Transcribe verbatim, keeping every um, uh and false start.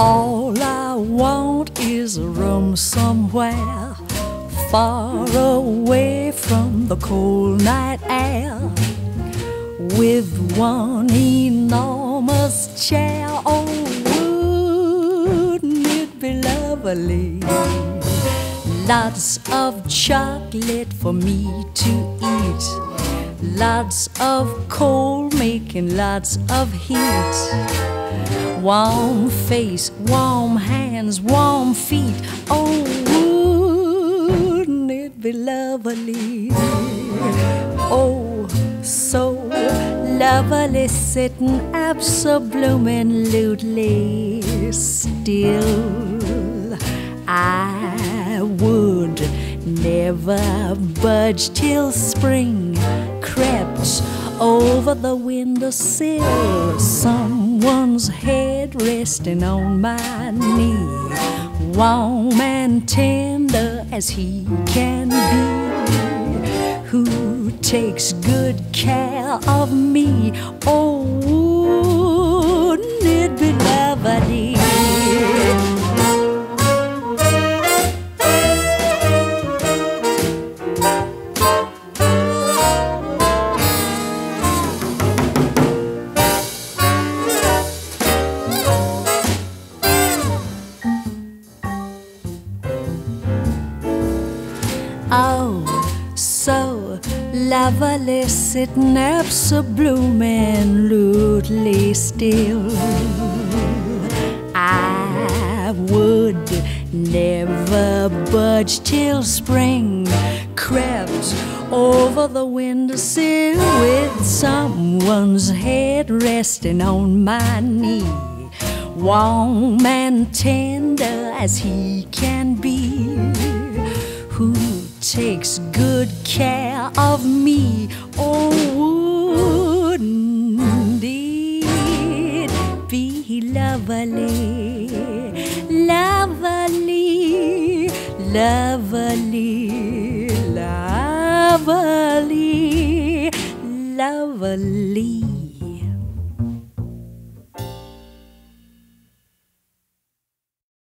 All I want is a room somewhere far away from the cold night air, with one enormous chair. Oh, wouldn't it be lovely? Lots of chocolate for me to eat, lots of cold making lots of heat. Warm face, warm hands, warm feet. Oh, wouldn't it be lovely? Oh, so lovely, sitting up so bloomin' still. I would never budge till spring crept over the windowsill. Someone's head resting on my knee, warm and tender as he can be, who takes good care of me. Oh, wouldn't it be lovely? Oh, so lovely, sitting up so bloomin' still. I would never budge till spring crept over the windowsill, with someone's head resting on my knee, warm and tender as he can be, who takes good care of me. Oh, wouldn't it be lovely, lovely, lovely, lovely, lovely.